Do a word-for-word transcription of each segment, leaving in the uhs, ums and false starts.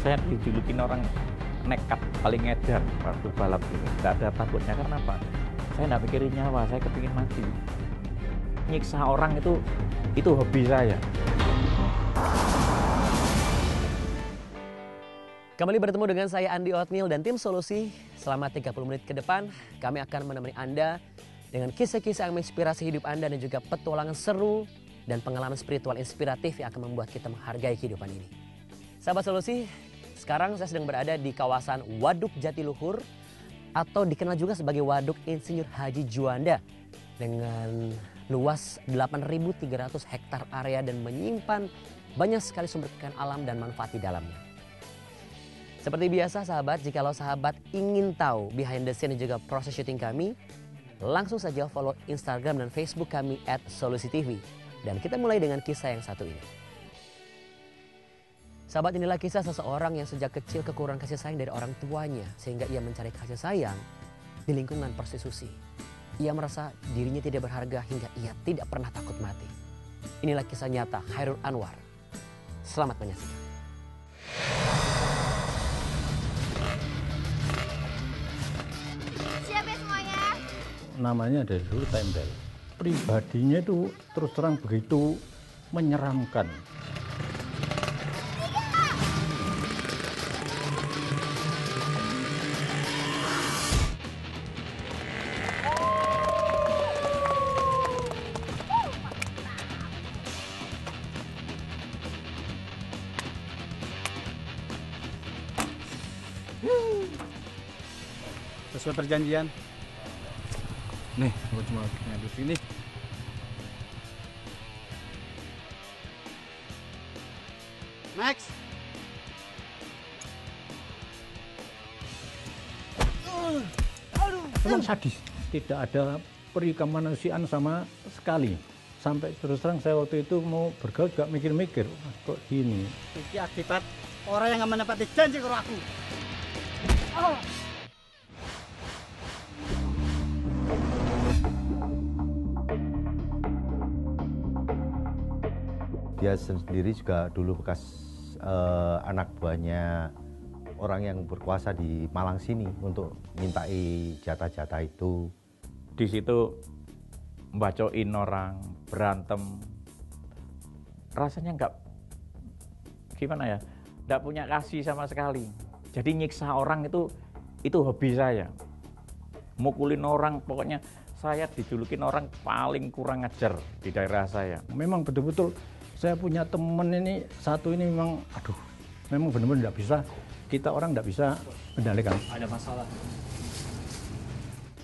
saya dijulukin orang nekat paling edar waktu balap ini. Tidak ada takutnya, karena apa? Saya tidak pikirin nyawa, saya kepingin mati. Nyiksa orang itu, itu hobi saya. Kembali bertemu dengan saya Andy Otniel dan tim Solusi. Selama tiga puluh menit ke depan, kami akan menemani Anda dengan kisah-kisah yang menginspirasi hidup Anda dan juga petualangan seru dan pengalaman spiritual inspiratif yang akan membuat kita menghargai kehidupan ini. Sahabat Solusi, sekarang saya sedang berada di kawasan Waduk Jatiluhur atau dikenal juga sebagai Waduk Insinyur Haji Juanda dengan luas delapan ribu tiga ratus hektar area dan menyimpan banyak sekali sumber kekayaan alam dan manfaat di dalamnya. Seperti biasa sahabat, jikalau sahabat ingin tahu behind the scene dan juga proses syuting kami, langsung saja follow Instagram dan Facebook kami at Solusi T V. Dan kita mulai dengan kisah yang satu ini. Sahabat, inilah kisah seseorang yang sejak kecil kekurangan kasih sayang dari orang tuanya, sehingga ia mencari kasih sayang di lingkungan prostitusi. Ia merasa dirinya tidak berharga hingga ia tidak pernah takut mati. Inilah kisah nyata Chairul Anwar. Selamat menyaksikan. Namanya dari dulu Tembel. Pribadinya itu terus terang begitu menyeramkan. Sesuai perjanjian. Nih, gue cuma nyadu sini. Next. Uh, aduh. Memang sadis. Tidak ada perikemanusiaan sama sekali. Sampai terus terang saya waktu itu mau bergaul gak mikir-mikir. Wah, kok gini. Ini akibat orang yang gak menepati janji ke aku. Oh. Dia sendiri juga dulu bekas uh, anak buahnya orang yang berkuasa di Malang sini untuk mintai jatah-jatah itu. Di situ membacoin orang, berantem. Rasanya nggak, gimana ya, nggak punya kasih sama sekali. Jadi nyiksa orang itu, itu hobi saya. Mukulin orang, pokoknya saya dijulukin orang paling kurang ajar di daerah saya. Memang betul-betul saya punya temen ini, satu ini memang, aduh, memang benar-benar nggak bisa, kita orang nggak bisa mendalikan. Ada masalah.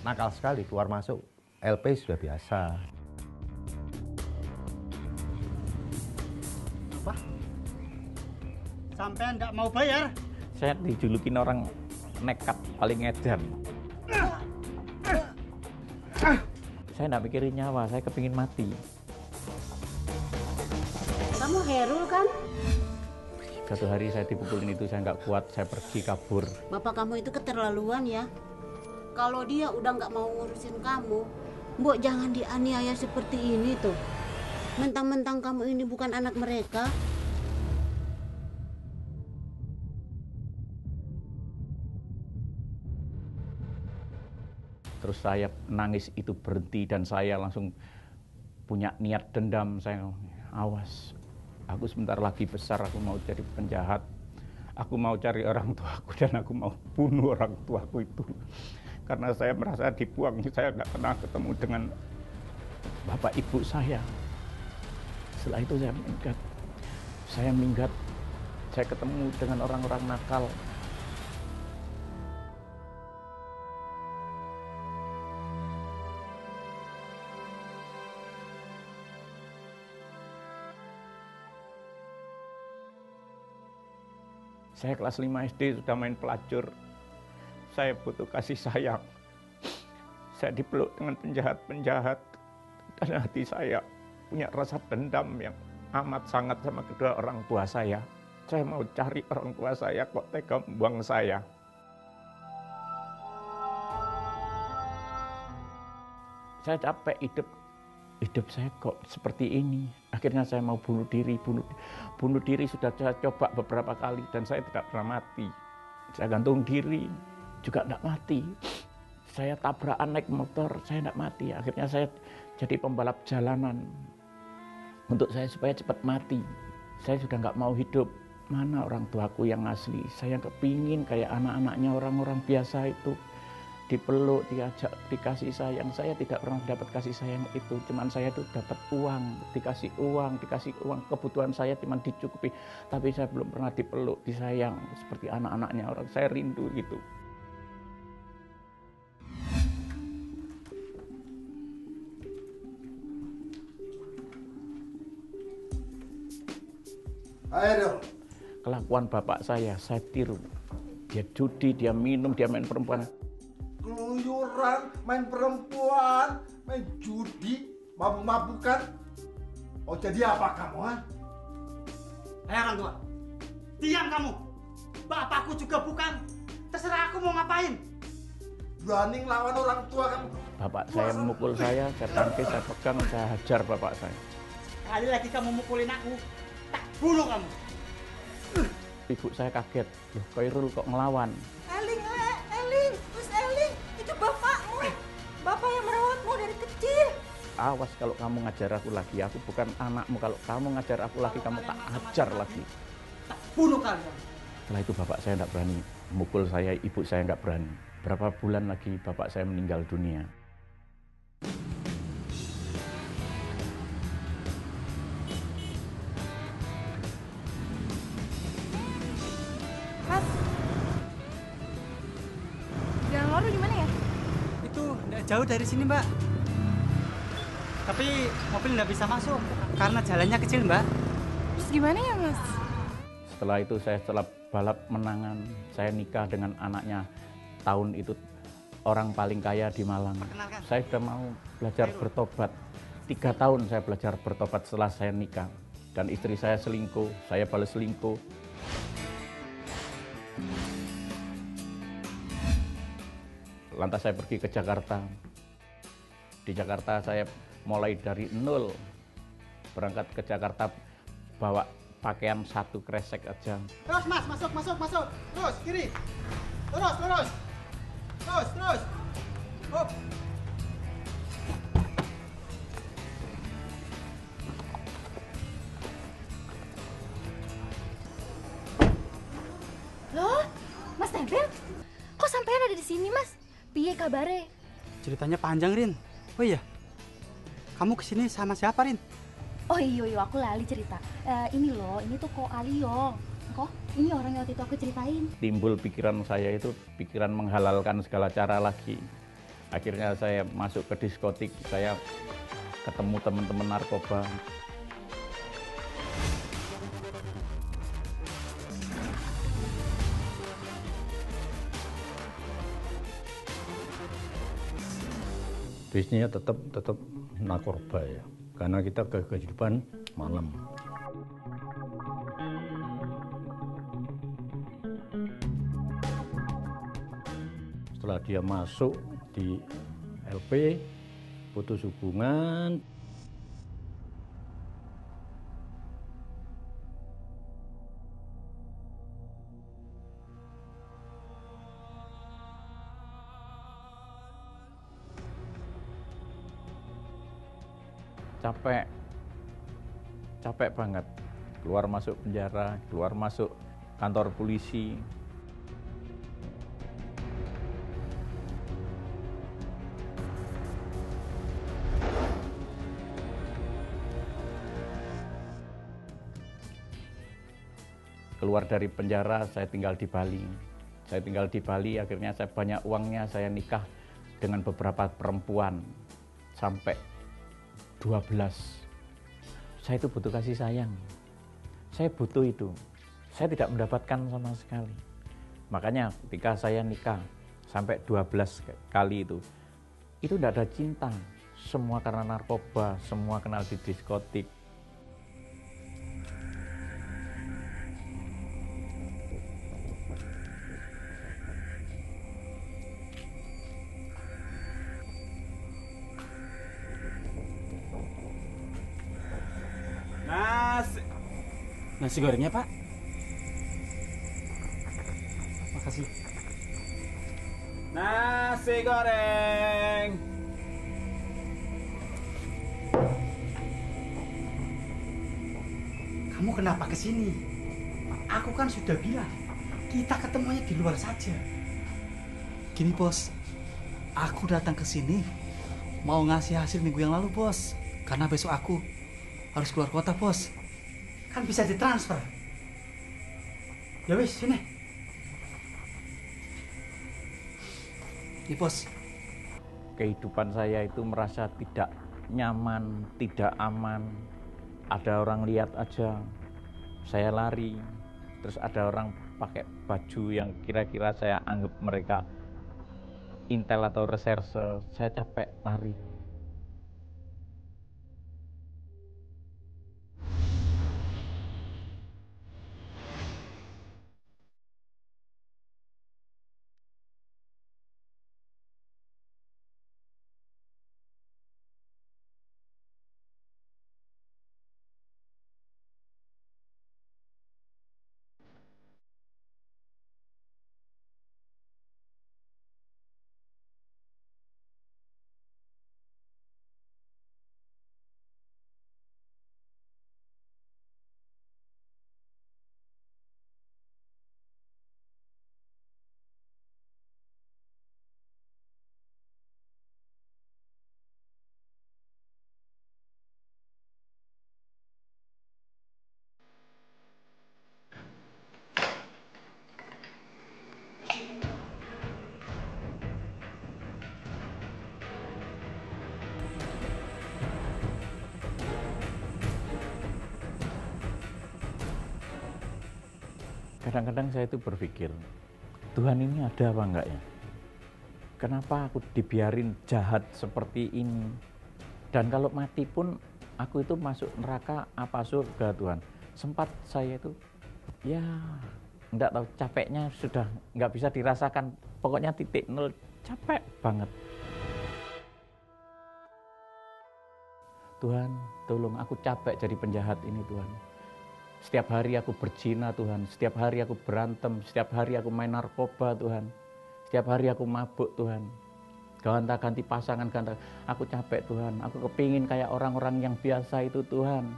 Nakal sekali, keluar masuk, L P sudah biasa. Apa? Sampai nggak mau bayar? Saya dijulukin orang nekat, paling edan. Uh, uh, uh. Saya nggak pikirin nyawa, saya kepingin mati. Kamu Chairul kan? Satu hari saya dipukulin itu, saya nggak kuat, saya pergi kabur. Bapak kamu itu keterlaluan ya. Kalau dia udah nggak mau ngurusin kamu, mbok jangan dianiaya seperti ini tuh. Mentang-mentang kamu ini bukan anak mereka. Terus saya nangis itu berhenti dan saya langsung punya niat dendam. Saya awas. Aku sebentar lagi besar, aku mau jadi penjahat. Aku mau cari orang tuaku dan aku mau bunuh orang tuaku itu. Karena saya merasa dibuang, saya nggak pernah ketemu dengan bapak ibu saya. Setelah itu saya minggat. Saya minggat, saya ketemu dengan orang-orang nakal. Saya kelas lima S D sudah main pelacur. Saya butuh kasih sayang. Saya dipeluk dengan penjahat-penjahat. Dan hati saya punya rasa dendam yang amat sangat sama kedua orang tua saya. Saya mau cari orang tua saya, kok tega membuang saya. Saya capek hidup hidup saya kok seperti ini. Akhirnya saya mau bunuh diri, bunuh, bunuh diri sudah saya coba beberapa kali dan saya tidak pernah mati. Saya gantung diri, juga tidak mati. Saya tabrakan naik motor, saya tidak mati. Akhirnya saya jadi pembalap jalanan. Untuk saya supaya cepat mati. Saya sudah nggak mau hidup. Mana orang tuaku yang asli? Saya kepingin kayak anak-anaknya orang-orang biasa itu. Dipeluk, diajak, dikasih sayang. Saya tidak pernah dapat kasih sayang itu. Cuman saya tuh dapat uang, dikasih uang, dikasih uang. Kebutuhan saya cuman dicukupi. Tapi saya belum pernah dipeluk, disayang seperti anak-anaknya orang. Saya rindu gitu. Ayo. Kelakuan bapak saya, saya tiru. Dia judi, dia minum, dia main perempuan. Keluyuran, main perempuan, main judi, mabuk-mabukan. Oh, jadi apa kamu, ha? Hei, orang tua. Diam kamu. Bapakku juga bukan. Terserah aku mau ngapain. Berani ngelawan orang tua kamu. Bapak saya memukul saya, saya tangkis, saya pegang, saya hajar bapak saya. Sekali lagi kamu mukulin aku, tak bunuh kamu. Uh. Ibu saya kaget. Loh, Chairul kok ngelawan? Eling, Eling, Gus Eling, itu bapakmu. Bapak yang merawatmu dari kecil. Awas kalau kamu ngajar aku lagi. Aku bukan anakmu. Kalau kamu ngajar aku lagi, kamu tak ajar lagi. Tak bunuh kalian. Setelah itu bapak saya tidak berani memukul saya, ibu saya nggak berani. Berapa bulan lagi bapak saya meninggal dunia. Jauh dari sini, Mbak. Tapi mobil nggak bisa masuk karena jalannya kecil, Mbak. Terus gimana ya, Mas? Setelah itu saya setelah balap menangan, saya nikah dengan anaknya tahun itu orang paling kaya di Malang. Perkenalkan. Saya sudah mau belajar Chairul. Bertobat. Tiga tahun saya belajar bertobat setelah saya nikah. Dan istri saya selingkuh, saya balas selingkuh. Lantas saya pergi ke Jakarta. Di Jakarta saya mulai dari nol. Berangkat ke Jakarta bawa pakaian satu kresek aja. Terus mas, masuk, masuk, masuk. Terus, kiri. Terus, terus. Terus, terus. Hop. Loh, Mas Nebel? Kok sampean ada di sini, Mas? Piye kabare? Ceritanya panjang, Rin. Oh iya, kamu kesini sama siapa, Rin? Oh iyo, iyo aku lali cerita. Uh, ini loh, ini tuh Ko Aliyo. Kok ini orang yang waktu itu aku ceritain. Timbul pikiran saya itu, pikiran menghalalkan segala cara lagi. Akhirnya saya masuk ke diskotik, saya ketemu teman-teman narkoba. Bisnisnya tetap tetap narkoba ya, karena kita ke kehidupan malam. Setelah dia masuk di L P, putus hubungan. Capek, capek banget. Keluar masuk penjara, keluar masuk kantor polisi. Keluar dari penjara, saya tinggal di Bali. Saya tinggal di Bali, akhirnya saya banyak uangnya, saya nikah dengan beberapa perempuan. Sampai dua belas. Saya itu butuh kasih sayang. Saya butuh itu. Saya tidak mendapatkan sama sekali. Makanya ketika saya nikah sampai dua belas kali itu, itu tidak ada cinta. Semua karena narkoba, semua kenal di diskotik. Nasi gorengnya, Pak. Makasih. Nasi goreng. Kamu kenapa ke sini? Aku kan sudah bilang, kita ketemunya di luar saja. Gini, Bos. Aku datang ke sini mau ngasih hasil minggu yang lalu, Bos. Karena besok aku harus keluar kota, Bos. Kan bisa ditransfer. Ya wis, sini. Ini, Bos. Kehidupan saya itu merasa tidak nyaman, tidak aman. Ada orang lihat aja, saya lari. Terus ada orang pakai baju yang kira-kira saya anggap mereka intel atau reserse. Saya capek lari. Kadang-kadang saya itu berpikir, Tuhan ini ada apa enggak ya? Kenapa aku dibiarin jahat seperti ini? Dan kalau mati pun aku itu masuk neraka apa surga, Tuhan? Sempat saya itu, ya enggak tahu, capeknya sudah enggak bisa dirasakan. Pokoknya titik nol, capek banget. Tuhan, tolong aku capek jadi penjahat ini, Tuhan. Setiap hari aku berzina, Tuhan. Setiap hari aku berantem. Setiap hari aku main narkoba, Tuhan. Setiap hari aku mabuk, Tuhan. Gonta-ganti pasangan, ganta. Aku capek, Tuhan. Aku kepingin kayak orang-orang yang biasa itu, Tuhan.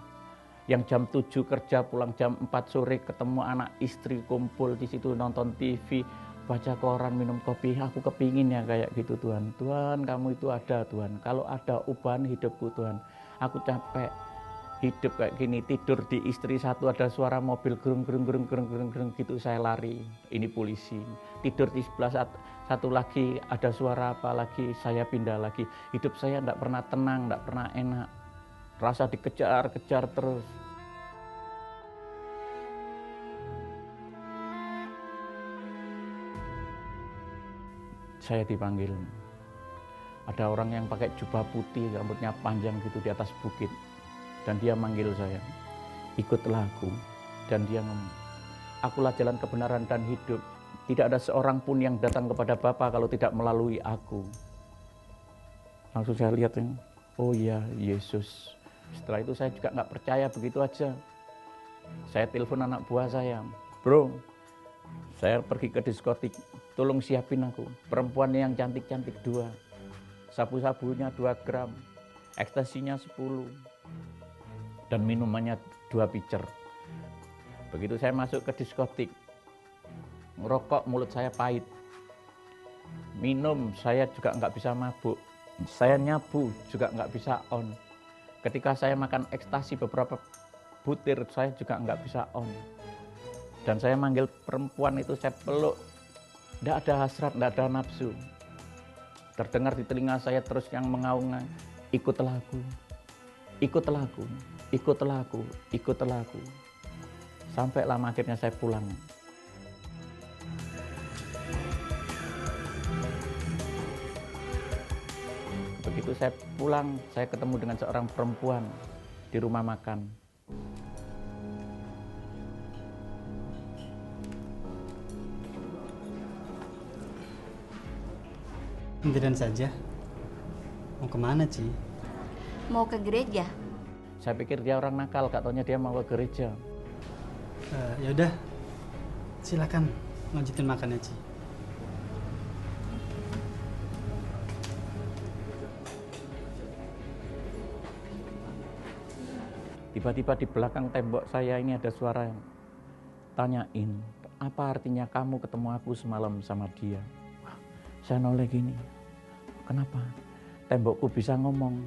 Yang jam tujuh kerja, pulang jam empat sore, ketemu anak istri, kumpul di situ, nonton T V, baca koran, minum kopi. Aku kepingin ya kayak gitu, Tuhan. Tuhan, kamu itu ada, Tuhan. Kalau ada, ubahan hidupku, Tuhan. Aku capek hidup kayak gini, tidur di istri satu, ada suara mobil gerung gerung gerung gerung gerung gerung gitu, saya lari, ini polisi. Tidur di sebelah satu, satu lagi, ada suara apa lagi, saya pindah lagi. Hidup saya enggak pernah tenang, enggak pernah enak, rasa dikejar-kejar terus. Saya dipanggil, ada orang yang pakai jubah putih, rambutnya panjang gitu di atas bukit. Dan dia manggil saya, ikutlah aku. Dan dia ngomong, akulah jalan kebenaran dan hidup. Tidak ada seorang pun yang datang kepada Bapa kalau tidak melalui aku. Langsung saya lihat, oh iya, Yesus. Setelah itu saya juga nggak percaya begitu aja. Saya telepon anak buah saya, bro, saya pergi ke diskotik, tolong siapin aku perempuan yang cantik-cantik dua, sabu-sabunya dua gram, ekstasinya sepuluh. Dan minumannya dua pitcher. Begitu saya masuk ke diskotik, ngerokok mulut saya pahit. Minum saya juga nggak bisa mabuk. Saya nyabu juga nggak bisa on. Ketika saya makan ekstasi beberapa butir, saya juga nggak bisa on. Dan saya manggil perempuan itu, saya peluk. Nggak ada hasrat, nggak ada nafsu. Terdengar di telinga saya terus yang mengaungan, ikutlah aku. Ikutlah aku, ikutlah aku, ikutlah aku. Sampai lama akhirnya saya pulang. Begitu saya pulang, saya ketemu dengan seorang perempuan di rumah makan. Hentikan saja. Mau kemana, Ci? Mau ke gereja. Saya pikir dia orang nakal, katanya dia mau ke gereja. Uh, ya udah, silakan lanjutin makannya, Ci. Tiba-tiba di belakang tembok saya ini ada suara yang tanyain, apa artinya kamu ketemu aku semalam sama dia? Saya noleh gini, kenapa? Tembokku bisa ngomong,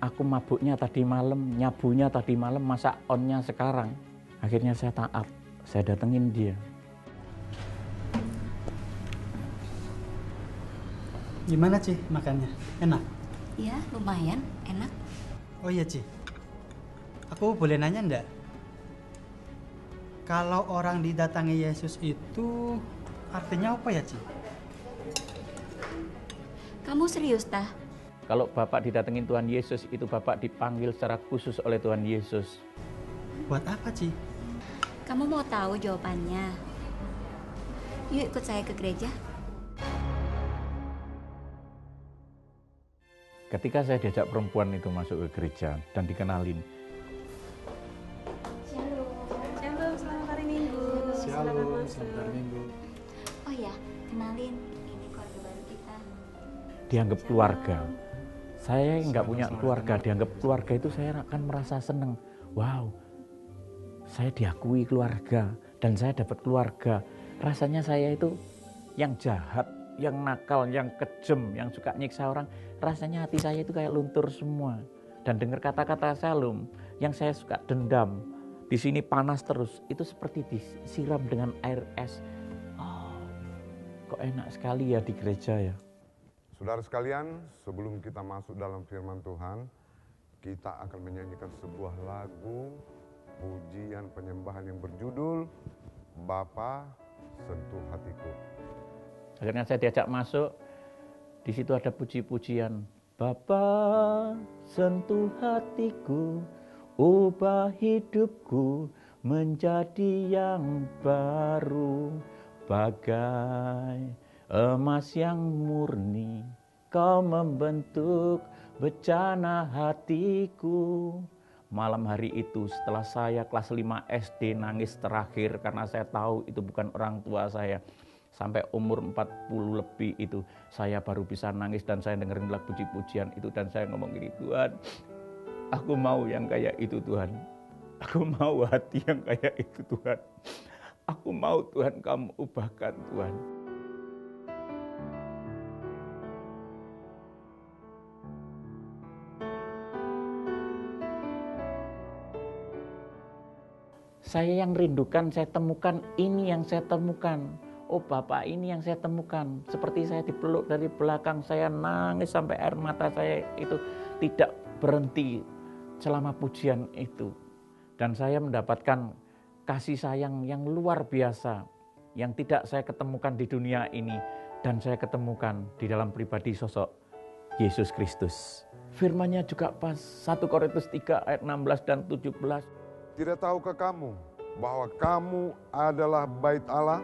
aku mabuknya tadi malam, nyabunya tadi malam, masa onnya sekarang? Akhirnya saya taat, saya datengin dia. Gimana, Ci, makannya? Enak? Iya, lumayan enak. Oh iya, Ci. Aku boleh nanya enggak? Kalau orang didatangi Yesus itu artinya apa ya, Ci? Kamu serius, Tah? Kalau Bapak didatengin Tuhan Yesus, itu Bapak dipanggil secara khusus oleh Tuhan Yesus. Buat apa, Ci? Kamu mau tahu jawabannya? Yuk ikut saya ke gereja. Ketika saya diajak perempuan itu masuk ke gereja dan dikenalin. Shalom. Shalom, selamat hari Minggu. Shalom, selamat hari Minggu. Oh ya, kenalin, ini keluarga baru kita. Dianggap keluarga. Saya nggak punya keluarga, dianggap keluarga itu saya akan merasa seneng. Wow, saya diakui keluarga dan saya dapat keluarga. Rasanya saya itu yang jahat, yang nakal, yang kejem, yang suka nyiksa orang. Rasanya hati saya itu kayak luntur semua. Dan dengar kata-kata Shalom yang saya suka dendam. Di sini panas terus, itu seperti disiram dengan air es. Oh, kok enak sekali ya di gereja ya. Saudara sekalian, sebelum kita masuk dalam firman Tuhan, kita akan menyanyikan sebuah lagu pujian penyembahan yang berjudul Bapa Sentuh Hatiku. Akhirnya saya diajak masuk, di situ ada puji-pujian. Bapa sentuh hatiku, ubah hidupku menjadi yang baru. Bagai emas yang murni, kau membentuk bejana hatiku. Malam hari itu setelah saya kelas lima S D nangis terakhir karena saya tahu itu bukan orang tua saya. Sampai umur empat puluh lebih itu saya baru bisa nangis dan saya dengerin lagu puji-pujian itu. Dan saya ngomong gini, Tuhan, aku mau yang kayak itu Tuhan. Aku mau hati yang kayak itu Tuhan. Aku mau Tuhan kamu ubahkan Tuhan. Saya yang rindukan, saya temukan, ini yang saya temukan. Oh Bapak, ini yang saya temukan. Seperti saya dipeluk dari belakang, saya nangis sampai air mata saya itu tidak berhenti selama pujian itu. Dan saya mendapatkan kasih sayang yang luar biasa, yang tidak saya ketemukan di dunia ini. Dan saya ketemukan di dalam pribadi sosok Yesus Kristus. Firman-Nya juga pas, satu Korintus tiga ayat enam belas dan tujuh belas. Tidak tahukah kamu bahwa kamu adalah bait Allah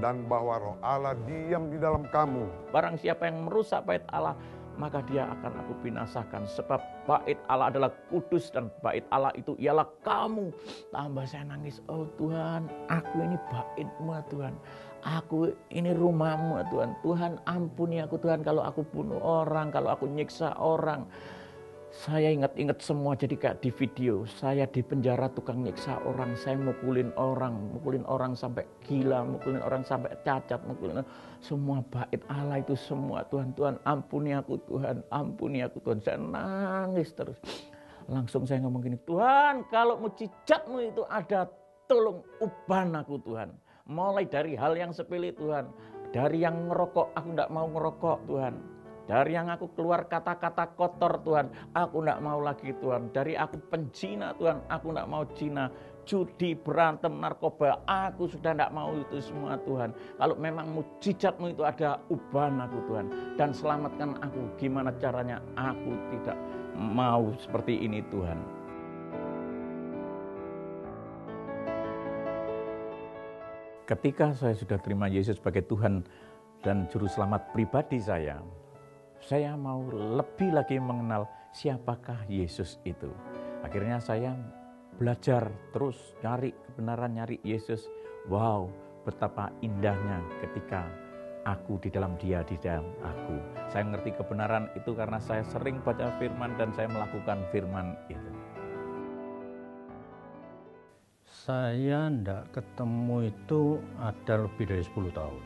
dan bahwa Roh Allah diam di dalam kamu? Barang siapa yang merusak bait Allah, maka dia akan aku binasakan. Sebab bait Allah adalah kudus dan bait Allah itu ialah kamu. Tambah saya nangis, oh Tuhan, aku ini bait-Mu Tuhan. Aku ini rumah-Mu Tuhan. Tuhan ampuni aku Tuhan kalau aku bunuh orang, kalau aku nyiksa orang. Saya ingat-ingat semua jadi kayak di video. Saya di penjara tukang nyiksa orang. Saya mukulin orang. Mukulin orang sampai gila. Mukulin orang sampai cacat. Mukulin orang. Semua bait Allah itu semua. Tuhan, Tuhan ampuni aku Tuhan. Ampuni aku Tuhan. Saya nangis terus. Langsung saya ngomong gini. Tuhan, kalau mujizat-Mu itu ada, tolong ubah aku Tuhan. Mulai dari hal yang sepele Tuhan. Dari yang ngerokok, aku tidak mau ngerokok Tuhan. Dari yang aku keluar kata-kata kotor Tuhan, aku enggak mau lagi Tuhan. Dari aku penjina Tuhan, aku enggak mau zina. Judi, berantem, narkoba, aku sudah enggak mau itu semua Tuhan. Kalau memang mujizat-Mu itu ada, ubahkan aku Tuhan. Dan selamatkan aku, gimana caranya aku tidak mau seperti ini Tuhan. Ketika saya sudah terima Yesus sebagai Tuhan dan Juru Selamat pribadi saya, saya mau lebih lagi mengenal siapakah Yesus itu. Akhirnya saya belajar terus, nyari kebenaran, nyari Yesus. Wow, betapa indahnya ketika aku di dalam dia, di dalam aku. Saya ngerti kebenaran itu karena saya sering baca firman dan saya melakukan firman itu. Saya tidak ketemu itu ada lebih dari sepuluh tahun.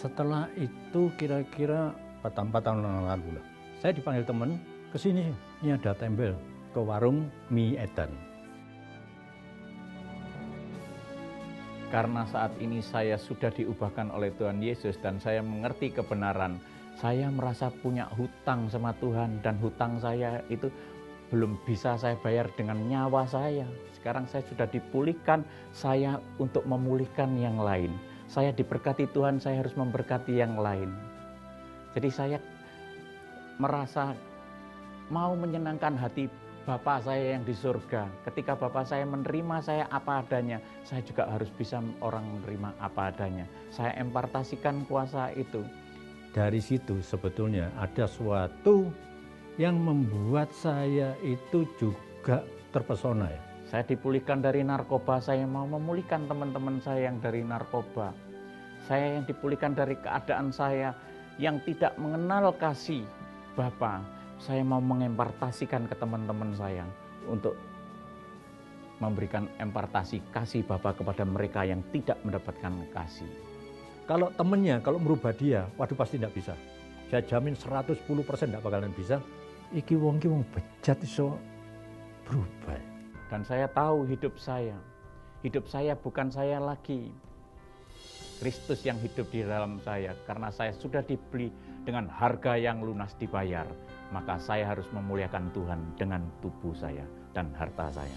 Setelah itu kira-kira empat tahun yang lalu lah. Saya dipanggil teman ke sini, ini ada tembel ke warung mie Eden. Karena saat ini saya sudah diubahkan oleh Tuhan Yesus dan saya mengerti kebenaran, saya merasa punya hutang sama Tuhan dan hutang saya itu belum bisa saya bayar dengan nyawa saya. Sekarang saya sudah dipulihkan, saya untuk memulihkan yang lain. Saya diberkati Tuhan, saya harus memberkati yang lain. Jadi saya merasa mau menyenangkan hati Bapa saya yang di surga. Ketika Bapa saya menerima saya apa adanya, saya juga harus bisa orang menerima apa adanya. Saya impartasikan kuasa itu. Dari situ sebetulnya ada suatu yang membuat saya itu juga terpesona ya. Saya dipulihkan dari narkoba, saya mau memulihkan teman-teman saya yang dari narkoba. Saya yang dipulihkan dari keadaan saya yang tidak mengenal kasih Bapa. Saya mau mengimpartasikan ke teman-teman saya untuk memberikan impartasi kasih Bapa kepada mereka yang tidak mendapatkan kasih. Kalau temannya, kalau merubah dia, waduh pasti tidak bisa. Saya jamin seratus sepuluh persen tidak bakalan bisa. Iki wong ki wong bejat iso berubah. Dan saya tahu hidup saya, hidup saya bukan saya lagi. Kristus yang hidup di dalam saya, karena saya sudah dibeli dengan harga yang lunas dibayar. Maka saya harus memuliakan Tuhan dengan tubuh saya dan harta saya.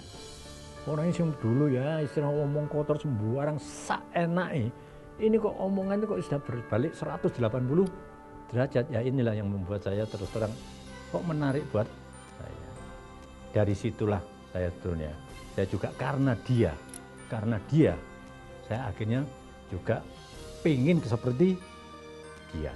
Orangnya sih dulu ya, istilah omong kotor sembarang saenake. Ini kok omongan itu kok sudah berbalik seratus delapan puluh derajat. Ya inilah yang membuat saya terus terang kok menarik buat saya. Dari situlah saya turunnya, saya juga karena dia, karena dia, saya akhirnya juga pengen seperti dia.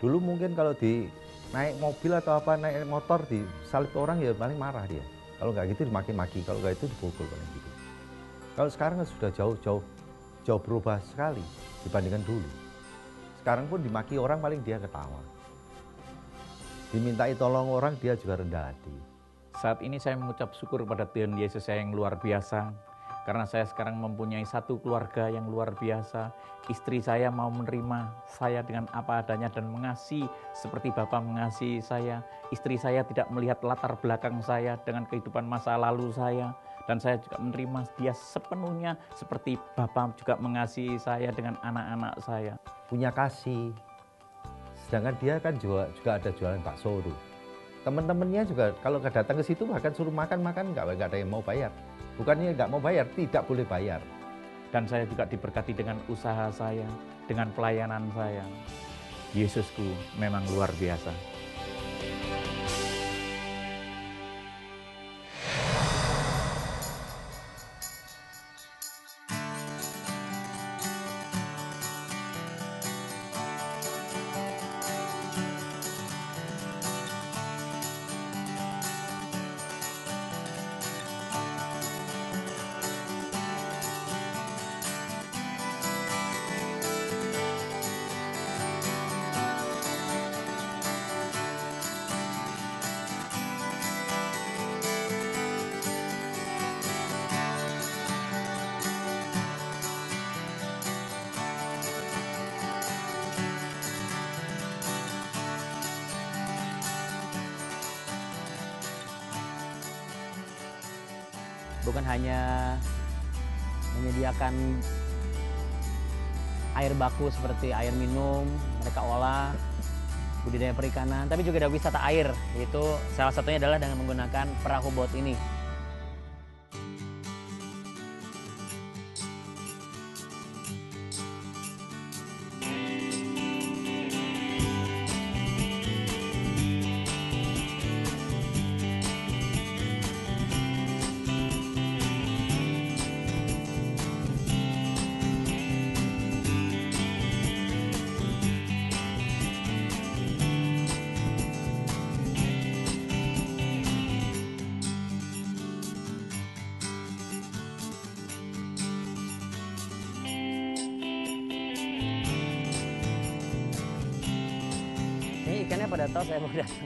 Dulu mungkin kalau di naik mobil atau apa, naik motor di salib orang ya paling marah dia. Kalau nggak gitu dimaki-maki, kalau nggak itu dipukul paling gitu. Kalau sekarang sudah jauh-jauh, jauh berubah sekali dibandingkan dulu. Sekarang pun dimaki orang paling dia ketawa. Dimintai tolong orang dia juga rendah hati. Saat ini saya mengucap syukur pada Tuhan Yesus saya yang luar biasa. Karena saya sekarang mempunyai satu keluarga yang luar biasa. Istri saya mau menerima saya dengan apa adanya dan mengasihi seperti Bapa mengasihi saya. Istri saya tidak melihat latar belakang saya dengan kehidupan masa lalu saya. Dan saya juga menerima dia sepenuhnya seperti Bapa juga mengasihi saya dengan anak-anak saya. Punya kasih. Sedangkan dia kan juga, juga ada jualan bakso tuh. Teman-temannya juga kalau datang ke situ bahkan suruh makan-makan nggak nggak ada yang mau bayar. Bukannya nggak mau bayar, tidak boleh bayar. Dan saya juga diberkati dengan usaha saya, dengan pelayanan saya. Yesusku memang luar biasa. Bukan hanya menyediakan air baku seperti air minum, mereka olah, budidaya perikanan, tapi juga ada wisata air, yaitu salah satunya adalah dengan menggunakan perahu bot ini. ikannya pada tahu saya mau datang.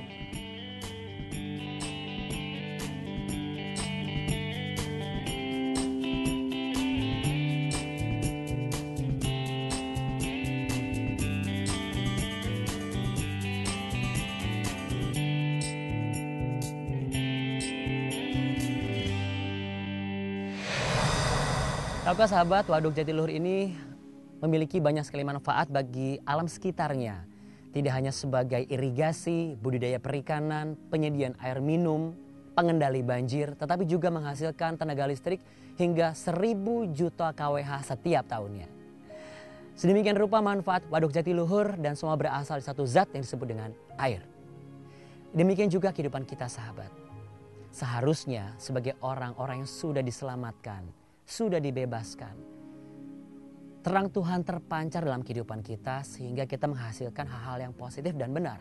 Tahukah sahabat, Waduk Jatiluhur ini memiliki banyak sekali manfaat bagi alam sekitarnya. Tidak hanya sebagai irigasi, budidaya perikanan, penyediaan air minum, pengendali banjir, tetapi juga menghasilkan tenaga listrik hingga seribu juta kilowatt setiap tahunnya. Sedemikian rupa manfaat Waduk Jatiluhur dan semua berasal dari satu zat yang disebut dengan air. Demikian juga kehidupan kita sahabat. Seharusnya sebagai orang-orang yang sudah diselamatkan, sudah dibebaskan, terang Tuhan terpancar dalam kehidupan kita sehingga kita menghasilkan hal-hal yang positif dan benar.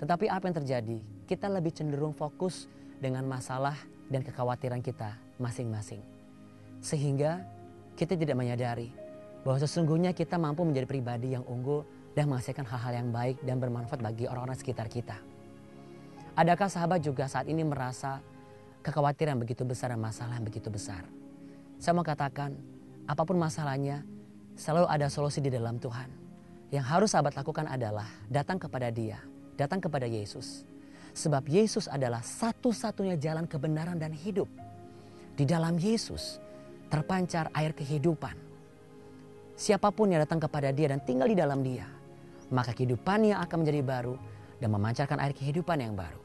Tetapi apa yang terjadi? Kita lebih cenderung fokus dengan masalah dan kekhawatiran kita masing-masing. Sehingga kita tidak menyadari bahwa sesungguhnya kita mampu menjadi pribadi yang unggul dan menghasilkan hal-hal yang baik dan bermanfaat bagi orang-orang sekitar kita. Adakah sahabat juga saat ini merasa kekhawatiran begitu besar dan masalah yang begitu besar? Saya mau katakan, apapun masalahnya, selalu ada solusi di dalam Tuhan. Yang harus sahabat lakukan adalah datang kepada Dia, datang kepada Yesus. Sebab Yesus adalah satu-satunya jalan kebenaran dan hidup. Di dalam Yesus terpancar air kehidupan. Siapapun yang datang kepada Dia dan tinggal di dalam Dia, maka kehidupannya akan menjadi baru dan memancarkan air kehidupan yang baru.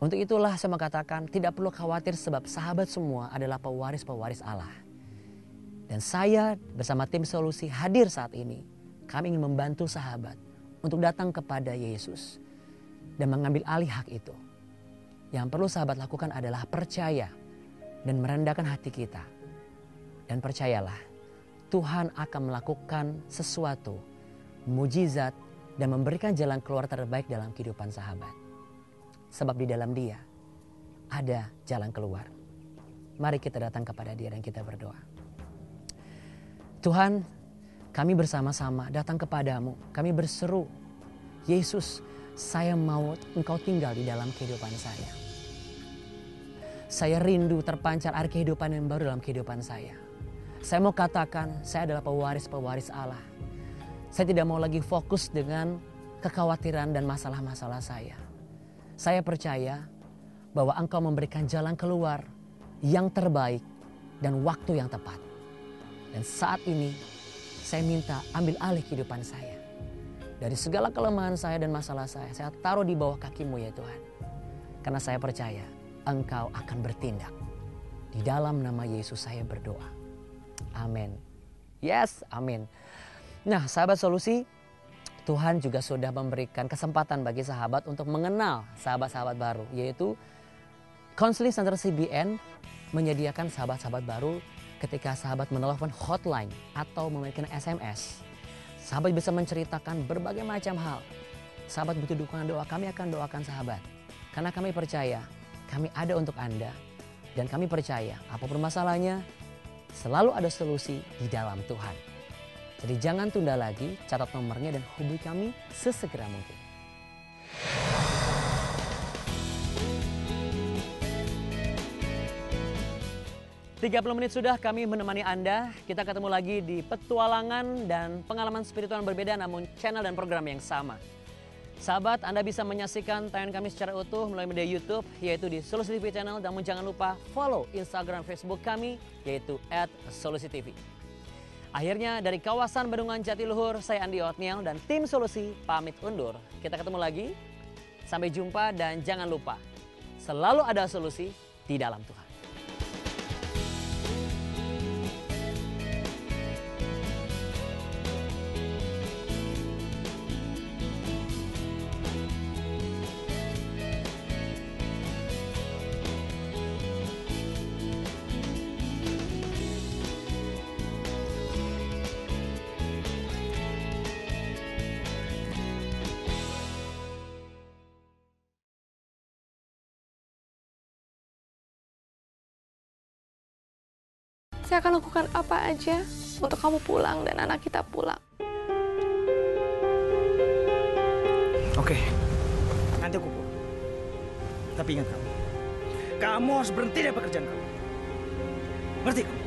Untuk itulah saya mengatakan tidak perlu khawatir sebab sahabat semua adalah pewaris-pewaris Allah. Dan saya bersama tim Solusi hadir saat ini. Kami ingin membantu sahabat untuk datang kepada Yesus dan mengambil alih hak itu. Yang perlu sahabat lakukan adalah percaya dan merendahkan hati kita. Dan percayalah, Tuhan akan melakukan sesuatu, mujizat dan memberikan jalan keluar terbaik dalam kehidupan sahabat. Sebab di dalam Dia ada jalan keluar. Mari kita datang kepada Dia dan kita berdoa. Tuhan, kami bersama-sama datang kepadamu. Kami berseru, Yesus, saya mau Engkau tinggal di dalam kehidupan saya. Saya rindu terpancar air kehidupan yang baru dalam kehidupan saya. Saya mau katakan, saya adalah pewaris-pewaris Allah. Saya tidak mau lagi fokus dengan kekhawatiran dan masalah-masalah saya. Saya percaya bahwa Engkau memberikan jalan keluar yang terbaik dan waktu yang tepat. Dan saat ini saya minta ambil alih kehidupan saya. Dari segala kelemahan saya dan masalah saya, saya taruh di bawah kaki-Mu ya Tuhan. Karena saya percaya Engkau akan bertindak. Di dalam nama Yesus saya berdoa. Amin. Yes, amin. Nah sahabat Solusi, Tuhan juga sudah memberikan kesempatan bagi sahabat untuk mengenal sahabat-sahabat baru. Yaitu Counseling Center C B N menyediakan sahabat-sahabat baru ketika sahabat menelpon hotline atau memiliki S M S. Sahabat bisa menceritakan berbagai macam hal. Sahabat butuh dukungan doa, kami akan doakan sahabat. Karena kami percaya kami ada untuk Anda. Dan kami percaya apapun masalahnya selalu ada solusi di dalam Tuhan. Jadi jangan tunda lagi, catat nomornya dan hubungi kami sesegera mungkin. tiga puluh menit sudah kami menemani Anda. Kita ketemu lagi di petualangan dan pengalaman spiritual yang berbeda namun channel dan program yang sama. Sahabat, Anda bisa menyaksikan tayangan kami secara utuh melalui media YouTube yaitu di Solusi T V Channel. Dan jangan lupa follow Instagram Facebook kami yaitu at solusi T V. Akhirnya dari kawasan Bendungan Jatiluhur, saya Andy Otniel dan tim Solusi pamit undur. Kita ketemu lagi, sampai jumpa dan jangan lupa, selalu ada solusi di dalam Tuhan. Saya akan lakukan apa aja untuk kamu pulang dan anak kita pulang. Oke, nanti aku pulang. Tapi ingat kamu, kamu harus berhenti dari pekerjaan kamu. Ngerti kamu?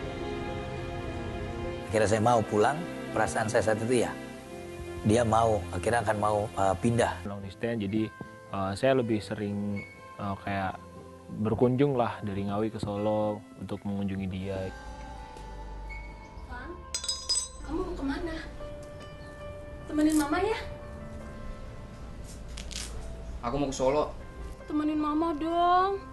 Akhirnya saya mau pulang, perasaan saya saat itu ya, dia mau, akhirnya akan mau uh, pindah. Long distance, jadi uh, saya lebih sering uh, kayak berkunjung lah dari Ngawi ke Solo untuk mengunjungi dia. Bang, kamu mau kemana? Temenin mama ya? Aku mau ke Solo. Temenin mama dong.